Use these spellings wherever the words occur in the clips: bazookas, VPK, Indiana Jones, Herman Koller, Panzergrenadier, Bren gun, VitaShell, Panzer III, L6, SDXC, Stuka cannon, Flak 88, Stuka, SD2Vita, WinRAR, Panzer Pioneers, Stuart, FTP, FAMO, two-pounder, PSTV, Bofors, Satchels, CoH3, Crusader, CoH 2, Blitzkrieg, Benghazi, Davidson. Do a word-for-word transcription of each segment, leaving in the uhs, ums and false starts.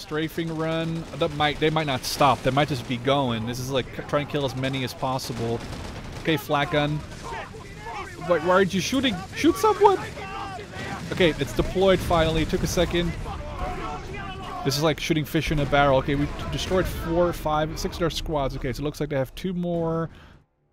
Strafing run. That might, they might not stop. They might just be going. This is like trying to kill as many as possible. Okay, flat gun. Wait, why aren't you shooting? Shoot someone! Okay, it's deployed finally. It took a second. This is like shooting fish in a barrel. Okay, we destroyed four, five, six of our squads. Okay, so it looks like they have two more.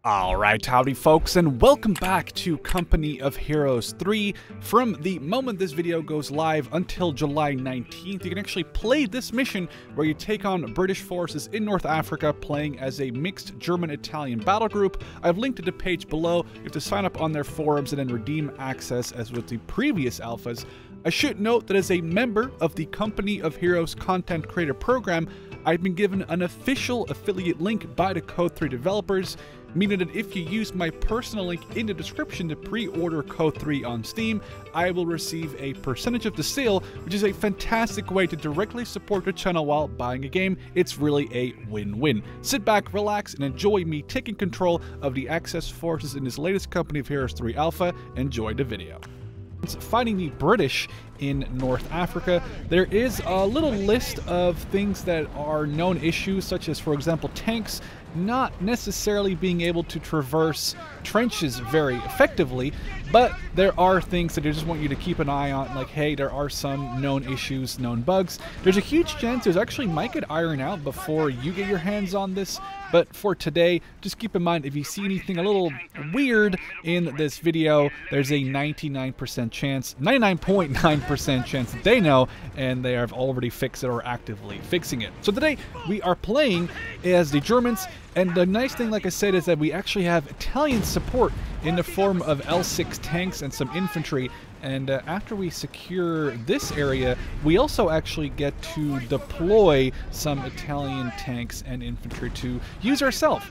Alright, howdy folks, and welcome back to Company of Heroes three. From the moment this video goes live until July nineteenth, you can actually play this mission where you take on British forces in North Africa playing as a mixed German-Italian battle group. I've linked to the page below. You have to sign up on their forums and then redeem access as with the previous alphas. I should note that as a member of the Company of Heroes Content Creator Program, I've been given an official affiliate link by the Code three developers, meaning that if you use my personal link in the description to pre-order Code three on Steam, I will receive a percentage of the sale, which is a fantastic way to directly support the channel while buying a game. It's really a win-win. Sit back, relax, and enjoy me taking control of the Access forces in this latest Company of Heroes three Alpha. Enjoy the video. Fighting the British in North Africa, there is a little list of things that are known issues, such as, for example, tanks not necessarily being able to traverse trenches very effectively, but there are things that they just want you to keep an eye on, like, hey, there are some known issues, known bugs. There's a huge chance there's actually might get ironed out before you get your hands on this, but for today, just keep in mind if you see anything a little weird in this video, there's a ninety-nine percent chance, ninety-nine point nine percent chance that they know and they have already fixed it or actively fixing it. So today, we are playing as the Germans. And the nice thing, like I said, is that we actually have Italian support in the form of L six tanks and some infantry. And uh, after we secure this area, we also actually get to deploy some Italian tanks and infantry to use ourselves.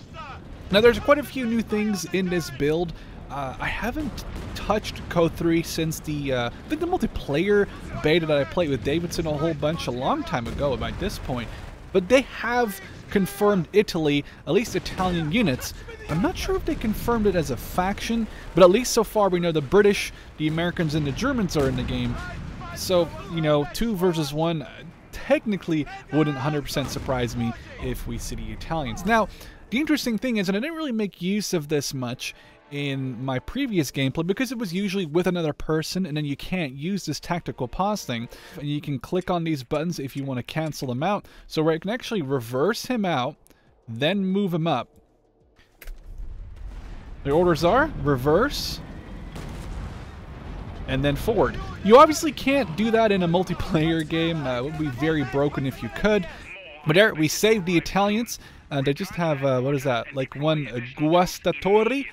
Now, there's quite a few new things in this build. Uh, I haven't touched Code three since the, uh, I think the multiplayer beta that I played with Davidson a whole bunch a long time ago by this point. But they have confirmed Italy, at least Italian units. I'm not sure if they confirmed it as a faction, but at least so far we know the British, the Americans, and the Germans are in the game. So, you know, two versus one technically wouldn't one hundred percent surprise me if we see the Italians. Now, the interesting thing is, and I didn't really make use of this much in my previous gameplay because it was usually with another person, and then you can't use this tactical pause thing, and you can click on these buttons if you want to cancel them out. So where I can actually reverse him out, then move him up. The orders are reverse and then forward. You obviously can't do that in a multiplayer game. Uh, it would be very broken if you could. But there, we saved the Italians. Uh, they just have uh, what is that, like one uh, Guastatori.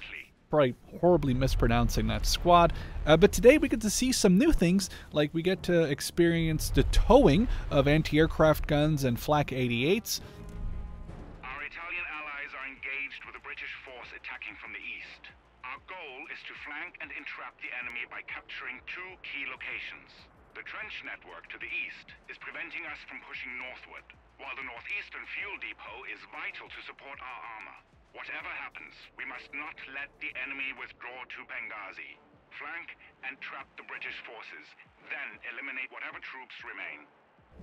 Probably horribly mispronouncing that squad. Uh, but today we get to see some new things, like we get to experience the towing of anti-aircraft guns and flak eighty-eights. Our Italian allies are engaged with a British force attacking from the east. Our goal is to flank and entrap the enemy by capturing two key locations. The trench network to the east is preventing us from pushing northward, while the northeastern fuel depot is vital to support our armor. Whatever happens, we must not let the enemy withdraw to Benghazi. Flank and trap the British forces, then eliminate whatever troops remain.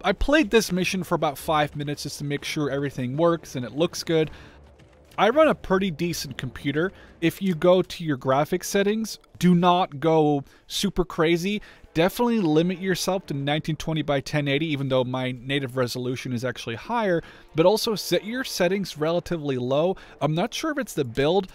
I played this mission for about five minutes just to make sure everything works and it looks good. I run a pretty decent computer. If you go to your graphics settings, do not go super crazy. Definitely limit yourself to nineteen twenty by ten eighty, even though my native resolution is actually higher, but also set your settings relatively low. I'm not sure if it's the build,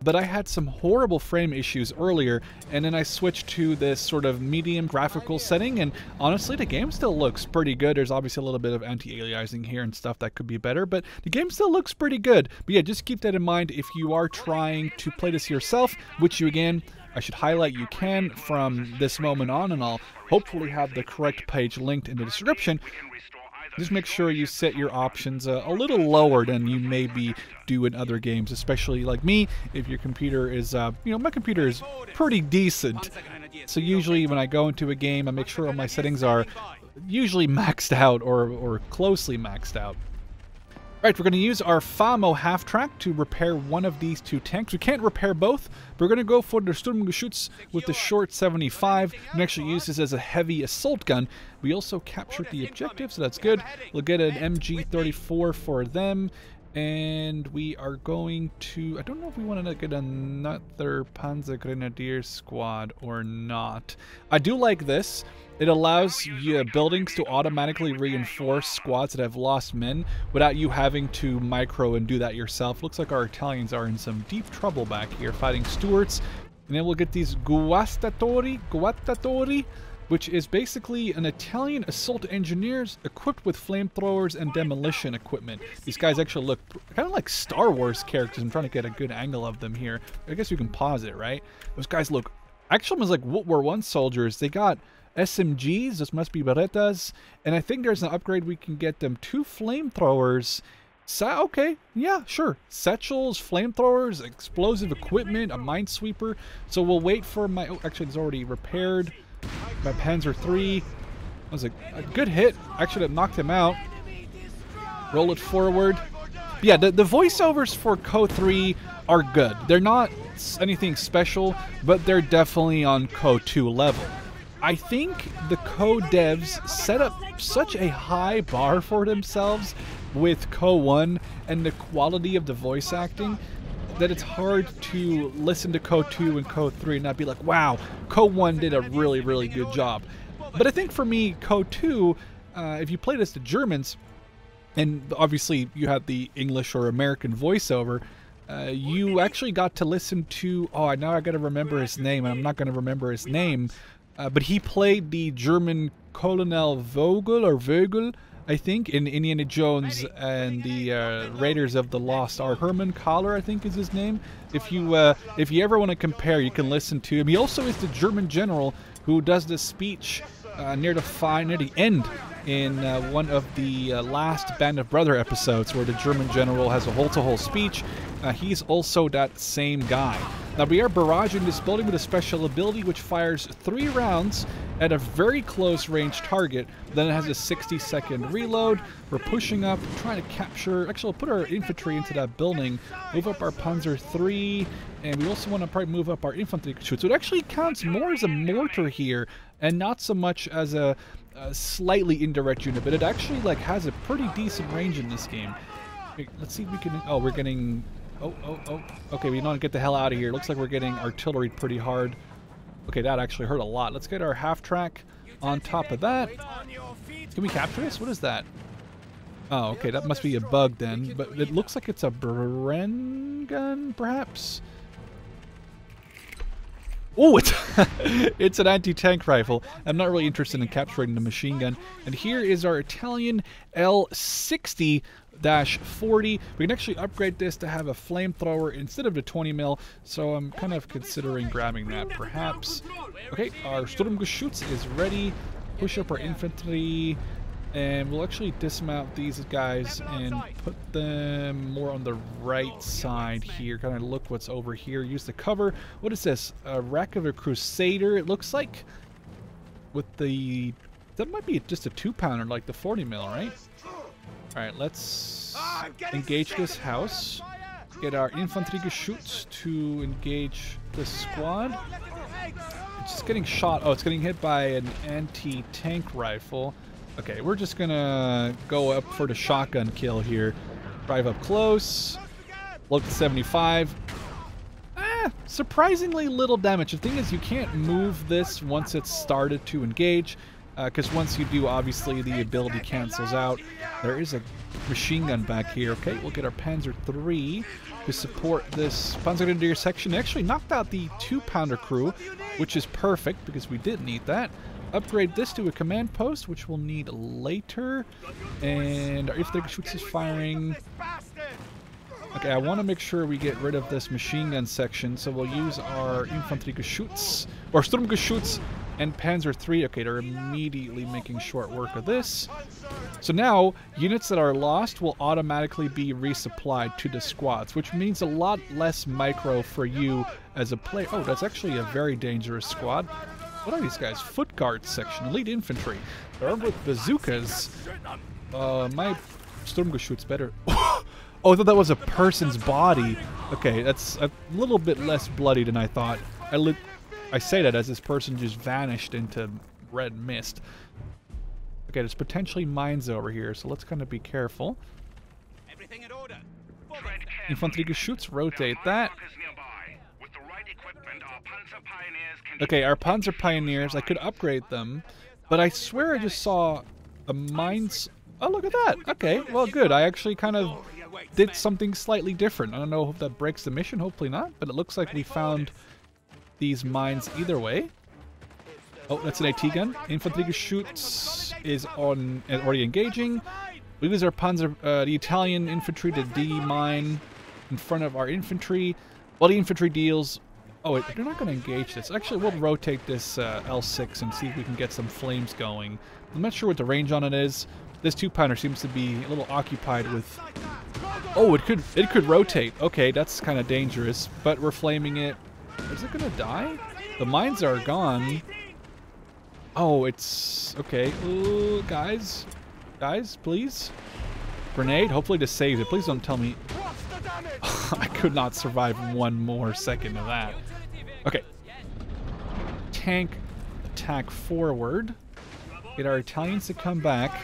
but I had some horrible frame issues earlier, and then I switched to this sort of medium graphical setting, and honestly, the game still looks pretty good. There's obviously a little bit of anti-aliasing here and stuff that could be better, but the game still looks pretty good. But yeah, just keep that in mind if you are trying to play this yourself, which you, again, I should highlight you can from this moment on, and I'll hopefully have the correct page linked in the description. Just make sure you set your options uh, a little lower than you maybe do in other games, especially like me, if your computer is, uh, you know, my computer is pretty decent. So usually when I go into a game, I make sure all my settings are usually maxed out or, or closely maxed out. Right, we're going to use our FAMO half-track to repair one of these two tanks. We can't repair both, but we're going to go for the Sturmgeschütz with the short seventy-five. We can actually use this as a heavy assault gun. We also captured the objective, so that's good. We'll get an M G thirty-four for them. And we are going to... I don't know if we want to get another Panzergrenadier squad or not. I do like this. It allows your buildings to automatically reinforce squads that have lost men without you having to micro and do that yourself. Looks like our Italians are in some deep trouble back here fighting Stuarts. And then we'll get these Guastatori, Guastatori, which is basically an Italian assault engineers equipped with flamethrowers and demolition equipment. These guys actually look kind of like Star Wars characters. I'm trying to get a good angle of them here. I guess you can pause it, right? Those guys look actually almost like World War One soldiers. They got S M Gs, this must be Berettas, and I think there's an upgrade we can get them. Two flamethrowers, Sa okay, yeah, sure. Satchels, flamethrowers, explosive equipment, a minesweeper. So we'll wait for my, oh, actually it's already repaired. My Panzer three, that was a, a good hit. Actually, it knocked him out. Roll it forward. Yeah, the, the voiceovers for CoH three are good. They're not anything special, but they're definitely on CoH two level. I think the CoH devs set up such a high bar for themselves with CoH one and the quality of the voice acting that it's hard to listen to CoH two and CoH three and not be like, wow, CoH one did a really, really good job. But I think for me, CoH two, uh, if you play this to Germans, and obviously you have the English or American voiceover, Uh, you actually got to listen to, oh, now I got to remember his name, and I'm not going to remember his name, uh, but he played the German Colonel Vogel, or Vogel, I think, in Indiana Jones and the uh, Raiders of the Lost Ark. Herman Koller, I think, is his name. If you uh, if you ever want to compare, you can listen to him. He also is the German general who does this speech uh, near the fi- near the end in uh, one of the uh, last Band of Brothers episodes, where the German general has a hole-to-hole speech. Uh, he's also that same guy. Now we are barraging this building with a special ability which fires three rounds at a very close range target. Then it has a sixty second reload. We're pushing up, trying to capture, actually we'll put our infantry into that building, move up our Panzer three, and we also want to probably move up our infantry shoot. So it actually counts more as a mortar here and not so much as a Uh, slightly indirect unit, but it actually like has a pretty decent range in this game. Let's see if we can, oh, we're getting, oh, oh, oh, okay, we don't get the hell out of here. Looks like we're getting artillery pretty hard. Okay, that actually hurt a lot. Let's get our half track on top of that. Can we capture this? What is that? Oh, okay, that must be a bug then, but it looks like it's a Bren gun, perhaps? Oh, it's, it's an anti-tank rifle. I'm not really interested in capturing the machine gun. And here is our Italian L sixty forty. We can actually upgrade this to have a flamethrower instead of the twenty mil, so I'm kind of considering grabbing that, perhaps. Okay, our Sturmgeschütz is ready. Push up our infantry, and we'll actually dismount these guys and put them more on the right side here. Kind of look what's over here. Use the cover. What is this? A rack of a Crusader, it looks like. With the... That might be just a two-pounder, like the forty mil, right? Alright, let's engage this house. Get our Infanteriegeschütz to engage the squad. It's just getting shot. Oh, it's getting hit by an anti-tank rifle. Okay, we're just gonna go up for the shotgun kill here. Drive up close. Look at seventy-five. Ah, surprisingly little damage. The thing is, you can't move this once it's started to engage, because uh, once you do, obviously the ability cancels out. There is a machine gun back here. Okay, we'll get our Panzer three to support this Panzergrenadier section. Actually knocked out the two-pounder crew, which is perfect because we did need that. Upgrade this to a command post, which we'll need later. And if the Geschütz is firing... Okay, I want to make sure we get rid of this machine gun section, so we'll use our Infanteriegeschütz, or Sturmgeschütz and Panzer three. Okay, they're immediately making short work of this. So now, units that are lost will automatically be resupplied to the squads, which means a lot less micro for you as a player. Oh, that's actually a very dangerous squad. What are these guys? Foot guards section, elite infantry. They're armed with bazookas. Uh, my Sturmgeschütz better. Oh, I thought that was a person's body. Okay, that's a little bit less bloody than I thought. I, li I say that as this person just vanished into red mist. Okay, there's potentially mines over here, so let's kind of be careful. Everything in order. Infanteriegeschütz, rotate that. Okay, our Panzer Pioneers, I could upgrade them, but I swear I just saw a mines... Oh, look at that! Okay, well, good. I actually kind of did something slightly different. I don't know if that breaks the mission, hopefully not, but it looks like we found these mines either way. Oh, that's an AT gun. Infanteriegeschütz is on, is already engaging. We lose our Panzer, uh, the Italian infantry to D-mine in front of our infantry. While the infantry deals... Oh, wait, they're not going to engage this. Actually, we'll rotate this uh, L six and see if we can get some flames going. I'm not sure what the range on it is. This two-pounder seems to be a little occupied with... Oh, it could it could rotate. Okay, that's kind of dangerous, but we're flaming it. Is it going to die? The mines are gone. Oh, it's... Okay. Ooh, guys. Guys, please. Grenade. Hopefully this saves it. Please don't tell me... I could not survive one more second of that. Okay. Tank attack forward. Get our Italians to come back.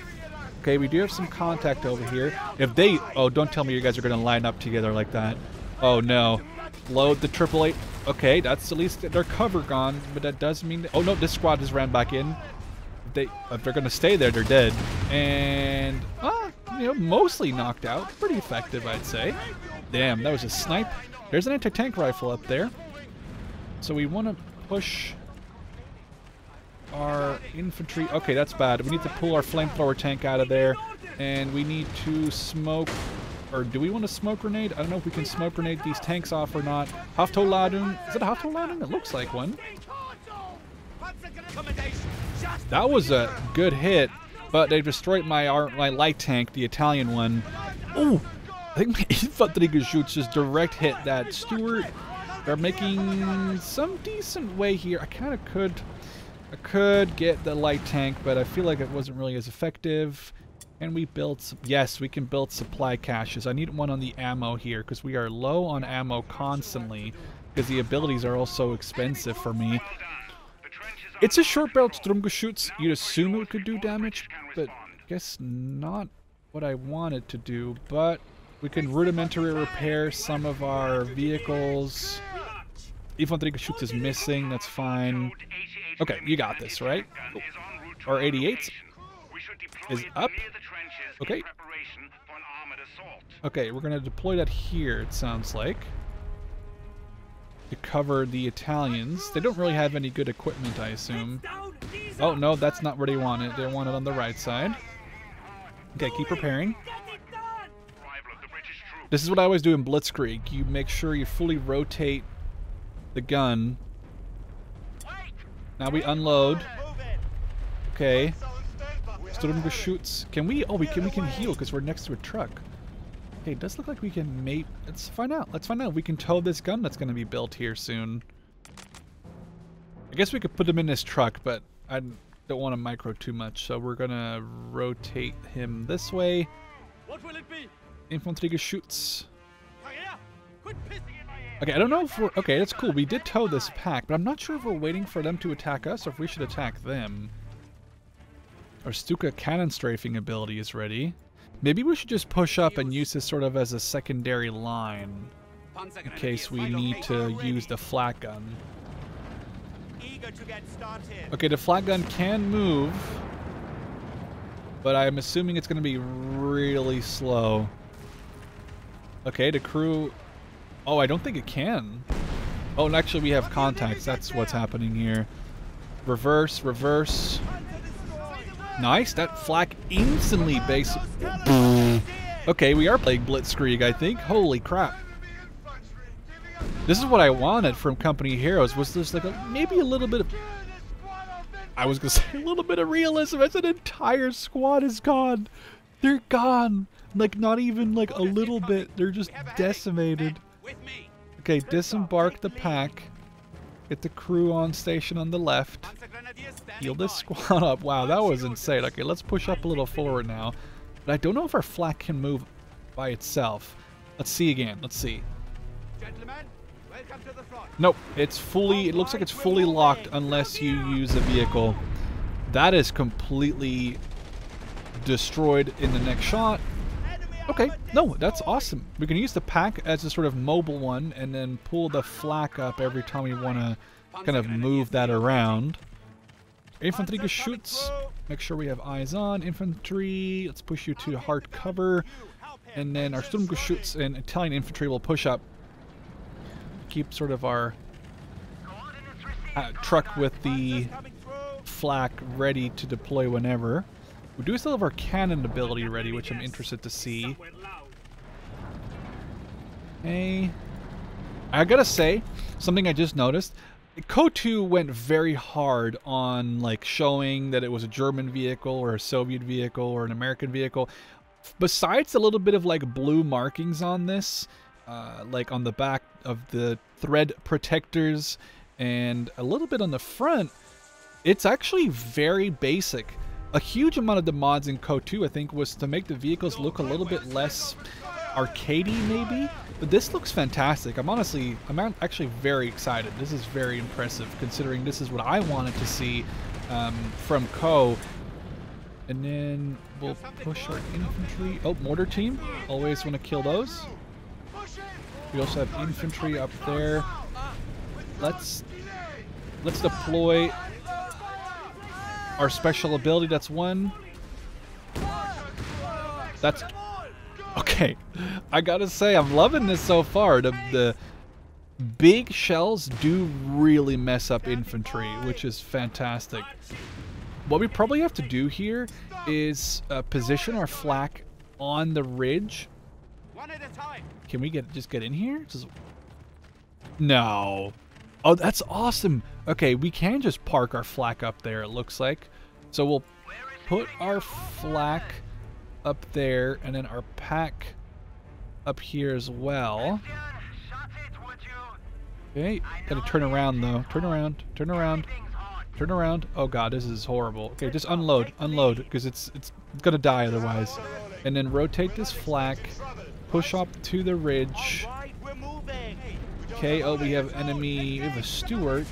Okay, we do have some contact over here. If they... Oh, don't tell me you guys are going to line up together like that. Oh, no. Load the triple eight. Okay, that's at least their cover gone, but that does mean... That, oh, no, this squad just ran back in. They, if they're going to stay there, they're dead. And... Ah, you know, mostly knocked out. Pretty effective, I'd say. Damn, that was a snipe. There's an anti-tank rifle up there. So we want to push... our infantry. Okay, that's bad. We need to pull our flamethrower tank out of there, and we need to smoke, or do we want to smoke grenade? I don't know if we can smoke grenade these tanks off or not. Haftholadung. Is it a Haftholadung? It looks like one. That was a good hit, but they destroyed my my light tank, the Italian one. Oh, I think my Infanteriegeschütz just direct hit that Stuart. They're making some decent way here. I kind of could... I could get the light tank, but I feel like it wasn't really as effective. And we built... Yes, we can build supply caches. I need one on the ammo here, because we are low on ammo constantly, because the abilities are also expensive for me. It's a short-barreled Sturmgeschütz. You'd assume it could do damage, but I guess not what I wanted to do. But we can rudimentary repair some of our vehicles. Infanteriegeschütz is missing. That's fine. Okay, you got this, right? Our eighty-eight is up. Okay. Okay, we're going to deploy that here, it sounds like. To cover the Italians. They don't really have any good equipment, I assume. Oh, no, that's not where they want it. They want it on the right side. Okay, keep preparing. This is what I always do in Blitzkrieg. You make sure you fully rotate the gun. Now we unload. Okay. Sturmgeschütz. Can we? Oh, we can. We can heal because we're next to a truck. Okay, it does look like we can mate. Let's find out. Let's find out. We can tow this gun that's going to be built here soon. I guess we could put him in this truck, but I don't want to micro too much, so we're gonna rotate him this way. What will it be? Infanteriegeschütz. Okay, I don't know if we're... Okay, that's cool. We did tow this pack, but I'm not sure if we're waiting for them to attack us or if we should attack them. Our Stuka cannon strafing ability is ready. Maybe we should just push up and use this sort of as a secondary line in case we need to use the flat gun. Okay, the flat gun can move, but I'm assuming it's going to be really slow. Okay, the crew... Oh, I don't think it can. Oh, and actually we have contacts. That's what's happening here. Reverse, reverse. Nice. That flak instantly base. Okay, we are playing Blitzkrieg, I think. Holy crap. This is what I wanted from Company of Heroes. Was this like a, maybe a little bit of... I was going to say a little bit of realism. As an entire squad is gone. They're gone. Like, not even like a little bit. They're just decimated. Okay, disembark the pack. Get the crew on station on the left. Heal this squad up. Wow, that was insane. Okay, let's push up a little forward now. But I don't know if our flak can move by itself. Let's see again. Let's see. Gentlemen, welcome to the front. Nope. It's fully... It looks like it's fully locked unless you use a vehicle. That is completely destroyed in the next shot. Okay. No, that's awesome. We can use the pack as a sort of mobile one and then pull the flak up every time we want to kind of move that around. Infanteriegeschütz. Make sure we have eyes on. Infantry. Let's push you to hard cover. And then our Sturmgeschütz and Italian infantry will push up. Keep sort of our uh, truck with the flak ready to deploy whenever. We do still have our cannon ability ready, which I'm interested to see. Hey, okay. I gotta say, something I just noticed. C O H two went very hard on like showing that it was a German vehicle or a Soviet vehicle or an American vehicle. Besides a little bit of like blue markings on this, uh, like on the back of the thread protectors and a little bit on the front, it's actually very basic. A huge amount of the mods in C O H two, I think, was to make the vehicles look a little bit less arcadey, maybe. But this looks fantastic. I'm honestly, I'm actually very excited. This is very impressive, considering this is what I wanted to see um, from C O H. And then we'll push our infantry. Oh, mortar team. Always want to kill those. We also have infantry up there. Let's let's deploy our special ability. That's one. That's okay. I gotta say, I'm loving this so far. The, the big shells do really mess up infantry, which is fantastic. What we probably have to do here is uh, position our flak on the ridge. Can we get just get in here? Just... No. Oh, that's awesome. Okay, we can just park our flak up there, it looks like. So we'll put our flak up there and then our pack up here as well. Okay, gotta turn around though. Turn around, turn around, turn around. Oh god, this is horrible. Okay, just unload, unload, because it's, it's gonna die otherwise. And then rotate this flak, push up to the ridge. Okay, oh, we have enemy, we have a Stuart.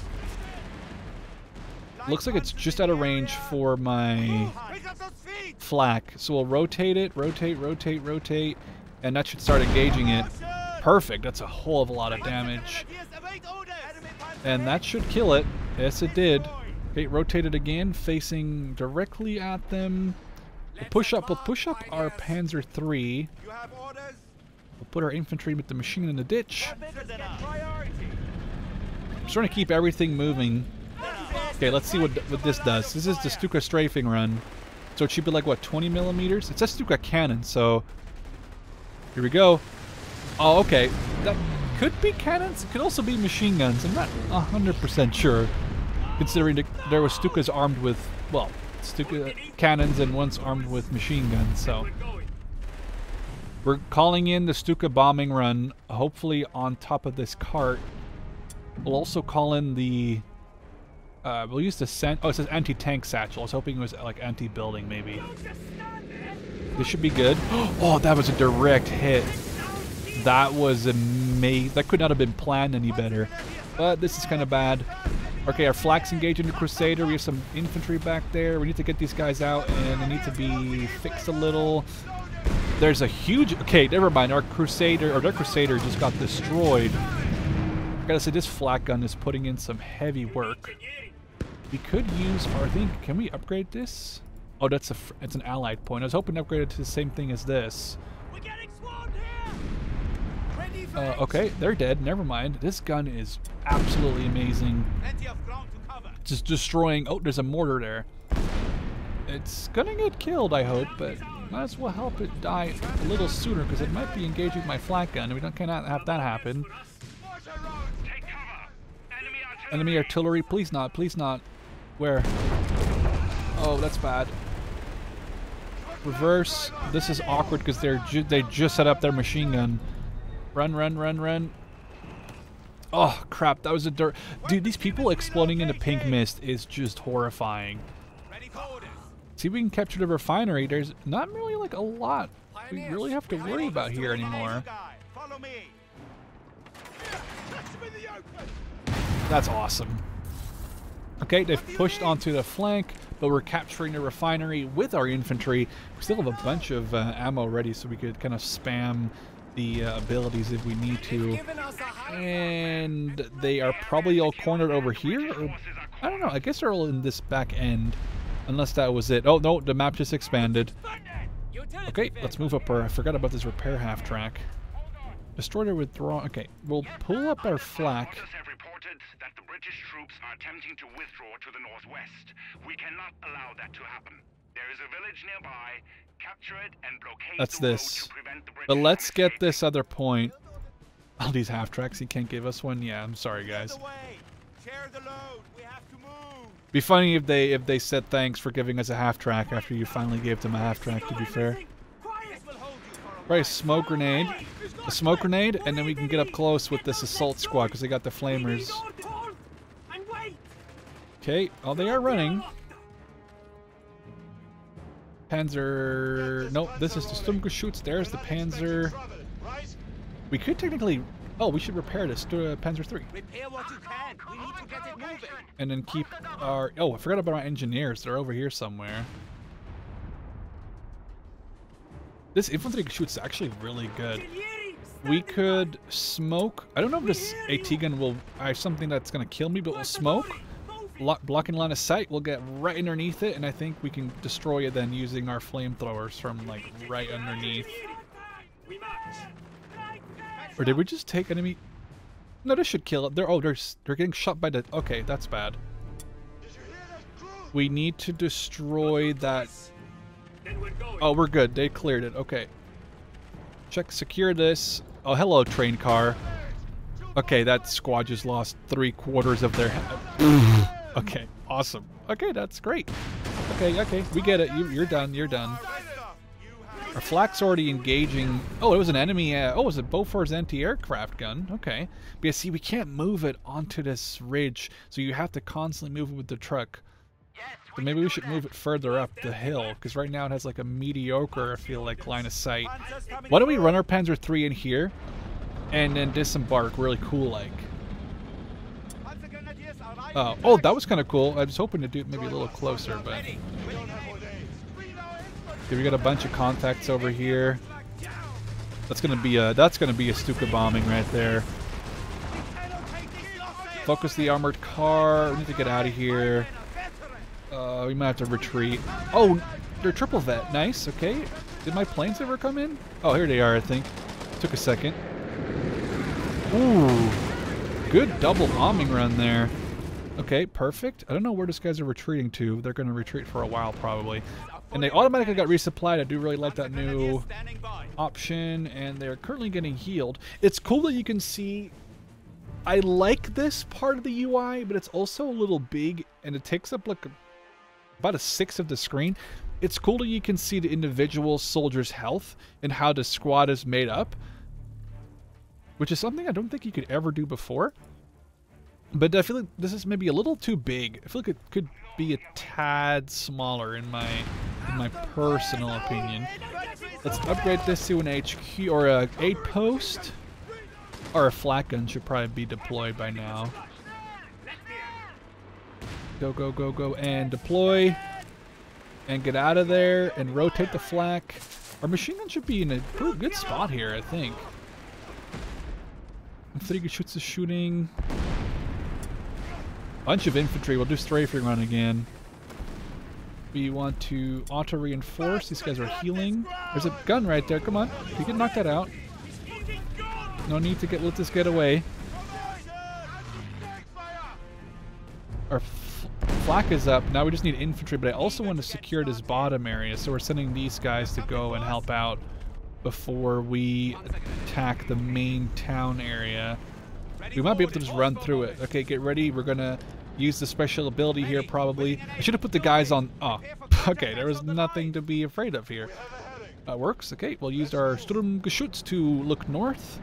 Looks like it's just out of range for my flak. So we'll rotate it, rotate, rotate, rotate, and that should start engaging it. Perfect, that's a whole of a lot of damage. And that should kill it. Yes, it did. Okay, rotate it again, facing directly at them. We'll push up, we'll push up our Panzer three. We'll put our infantry with the machine in the ditch. I'm trying to keep everything moving. Okay, let's see what, what this does. This is the Stuka strafing run. So it should be like, what, twenty millimeters? It says Stuka cannon, so... Here we go. Oh, okay. That could be cannons. It could also be machine guns. I'm not one hundred percent sure. Considering the, there was Stukas armed with, well, Stuka cannons and one's armed with machine guns, so... We're calling in the Stuka bombing run, hopefully on top of this cart. We'll also call in the... Uh, we'll use the... San oh, it says anti-tank satchel. I was hoping it was like anti-building, maybe. This should be good. Oh, that was a direct hit. That was amazing. That could not have been planned any better. But this is kind of bad. Okay, our flak's engaged in the Crusader. We have some infantry back there. We need to get these guys out, and they need to be fixed a little. There's a huge... Okay, never mind. Our Crusader... Or their Crusader just got destroyed. I gotta say, this flak gun is putting in some heavy work. We could use our thing. Can we upgrade this? Oh, that's a... It's an allied point. I was hoping to upgrade it to the same thing as this. We're getting swarmed here. Uh, okay, they're dead. Never mind. This gun is absolutely amazing. Plenty of ground to cover. Just destroying... Oh, there's a mortar there. It's gonna get killed, I hope, but... Might as well help it die a little sooner because it might be engaging with my flak gun, and we don't cannot have that happen. Enemy artillery, please not, please not. Where? Oh, that's bad. Reverse. This is awkward because they're ju they just set up their machine gun. Run, run, run, run. Oh crap! That was a dirt. Dude, these people exploding into pink mist is just horrifying. See if we can capture the refinery. There's not really like a lot we really have to worry about here anymore. That's awesome. Okay, they've pushed onto the flank, but we're capturing the refinery with our infantry. We still have a bunch of uh, ammo ready, so we could kind of spam the uh, abilities if we need to. And they are probably all cornered over here. Or, I don't know. I guess they're all in this back end, unless that was it. Oh, no, the map just expanded. Okay, let's move up. Our, I forgot about this repair half-track. Destroyer withdraw. Okay, we'll pull up our flak. That the British troops are attempting to withdraw to the northwest. We cannot allow that to happen. There is a village nearby. Capture it and blockade That's the this. Road to prevent the British. But let's get this other point. All these half tracks, he can't give us one. Yeah, I'm sorry guys. Be funny if they if they said thanks for giving us a half track after you finally gave them a half track, to be fair. Right, a smoke grenade, a smoke grenade, and then we can get up close with this assault squad because they got the flamers. Okay, oh, they are running. Panzer... Nope, this is the Sturmgeschütz. There's the Panzer. We could technically... Oh, we should repair this uh, Panzer three. And then keep our... Oh, I forgot about our engineers. They're over here somewhere. This Infanteriegeschütz is actually really good. We could smoke. I don't know if this AT gun will have something that's going to kill me, but we'll smoke. Lock, blocking line of sight, we'll get right underneath it, and I think we can destroy it then using our flamethrowers from like right underneath. Or did we just take enemy? No, this should kill it. They're, oh, they're, they're getting shot by the... Okay, that's bad. We need to destroy that... Oh, we're good. They cleared it. Okay. Check, secure this. Oh, hello, train car. Okay, that squad just lost three quarters of their... Okay, awesome. Okay, that's great. Okay, okay, we get it. You, you're done, you're done. Our flak's already engaging. Oh, it was an enemy. Uh, oh, it was a Bofors anti-aircraft gun. Okay. But yeah, see, we can't move it onto this ridge, so you have to constantly move it with the truck. So maybe we should move it further up the hill, because right now it has like a mediocre, I feel like, line of sight. Why don't we run our Panzer three in here and then disembark really cool like. Oh, oh, that was kind of cool. I was hoping to do it maybe a little closer, but... Okay, we got a bunch of contacts over here. That's gonna be a, that's gonna be a Stuka bombing right there. Focus the armored car. We need to get out of here. Uh, we might have to retreat. Oh, they're triple vet. Nice. Okay. Did my planes ever come in? Oh, here they are, I think. Took a second. Ooh. Good double bombing run there. Okay, perfect. I don't know where these guys are retreating to. They're going to retreat for a while, probably. And they automatically got resupplied. I do really like that new option. And they're currently getting healed. It's cool that you can see... I like this part of the U I, but it's also a little big. And it takes up like... about a sixth of the screen. It's cool that you can see the individual soldier's health and how the squad is made up, which is something I don't think you could ever do before. But I feel like this is maybe a little too big. I feel like it could be a tad smaller in my in my personal opinion. Let's upgrade this to an H Q or a outpost, or a flak gun should probably be deployed by now. Go, go, go, go, and deploy. And get out of there and rotate the flak. Our machine gun should be in a pretty good spot here, I think. Infanteriegeschütz is shooting. Bunch of infantry. We'll do strafing run again. We want to auto-reinforce. These guys are healing. There's a gun right there. Come on. You can knock that out. No need to get let this get away. Our flak is up. Now we just need infantry, but I also want to secure this bottom area, so we're sending these guys to go and help out before we attack the main town area. We might be able to just run through it. Okay, get ready. We're gonna use the special ability here probably. I should have put the guys on. Oh, okay, there was nothing to be afraid of here. That works. Okay, we'll use our Sturmgeschütz to look north.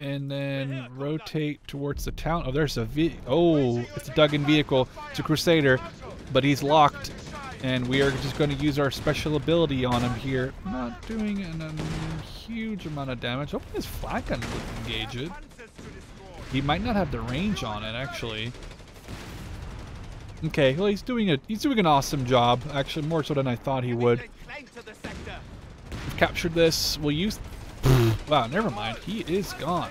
And then rotate towards the town. Oh, there's a ve- oh, it's a dug-in vehicle. It's a Crusader, but he's locked. And we are just going to use our special ability on him here. Not doing an, a huge amount of damage. Hopefully his flat gun would engage it. He might not have the range on it, actually. Okay, well, he's doing a he's doing an awesome job. Actually, more so than I thought he would. We've captured this. We'll use... Wow, never mind. He is gone.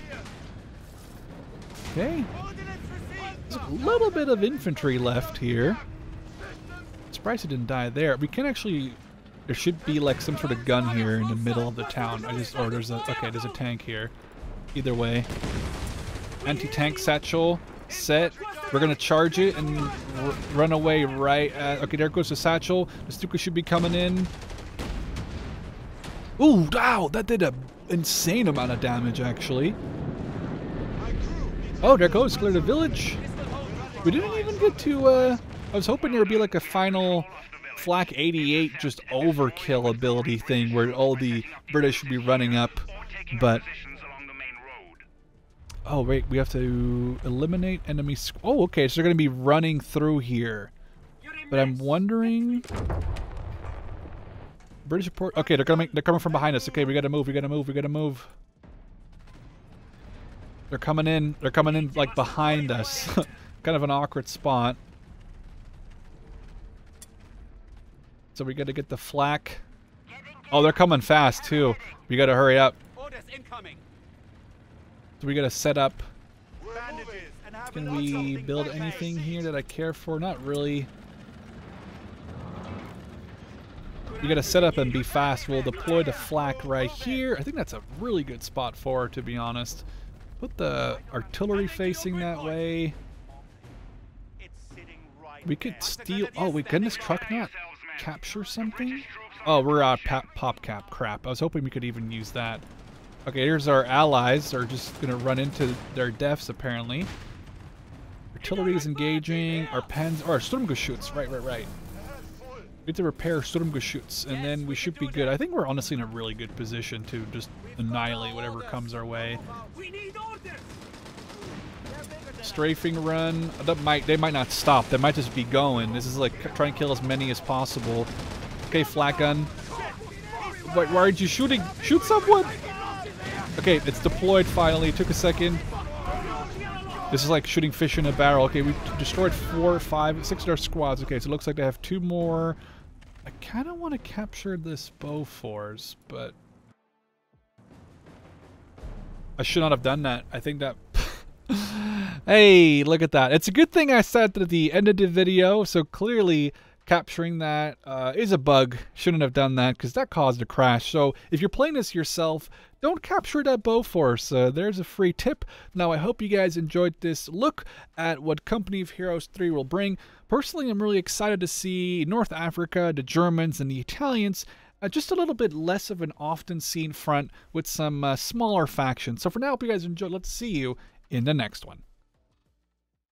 Okay. There's a little bit of infantry left here. Surprised it didn't die there. We can actually... There should be, like, some sort of gun here in the middle of the town. I just... Or there's a... Okay, there's a tank here. Either way. Anti-tank satchel set. We're going to charge it and r run away right at... Okay, there goes the satchel. The Stuka should be coming in. Ooh, wow! That did an insane amount of damage, actually. Oh, there goes. Clear the village. We didn't even get to... Uh, I was hoping there would be like a final Flak eighty-eight just overkill ability thing where all the British would be running up, but... Oh, wait. We have to eliminate enemy... Squ oh, okay. So they're going to be running through here. But I'm wondering... British report... Okay, they're coming, they're coming from behind us. Okay, we got to move. We got to move. We got to move. They're coming in. They're coming in, like, behind us. Kind of an awkward spot. So we got to get the flak. Oh, they're coming fast, too. We got to hurry up. So we got to set up. Can we build anything here that I care for? Not really. We got to set up and be fast. We'll deploy the flak right here. I think that's a really good spot for her, to be honest. Put the artillery facing that way. We could steal... Oh, wait, can this truck not capture something? Oh, we're out uh, pop cap. Crap. I was hoping we could even use that. Okay, here's our allies. They're just going to run into their deaths, apparently. Artillery is engaging. Our pens... Or our Sturmgeschütz. Right, right, right. We have to repair Sturmgeschütz, and then we should be good. I think we're honestly in a really good position to just annihilate whatever comes our way. Strafing run. That might, they might not stop. They might just be going. This is like trying to kill as many as possible. Okay, flat gun. Wait, why aren't you shooting? Shoot someone! Okay, it's deployed finally. It took a second. This is like shooting fish in a barrel. Okay, we destroyed four, five, six of our squads. Okay, so it looks like they have two more. I kind of want to capture this Bofors, but I should not have done that. I think that... Hey, look at that. It's a good thing I said at the end of the video, so clearly capturing that uh, is a bug. Shouldn't have done that because that caused a crash. So if you're playing this yourself, don't capture that Bofors. Uh, there's a free tip. Now, I hope you guys enjoyed this look at what Company of Heroes three will bring. Personally, I'm really excited to see North Africa, the Germans, and the Italians. Uh, just a little bit less of an often seen front with some uh, smaller factions. So for now, I hope you guys enjoyed. Let's see you in the next one.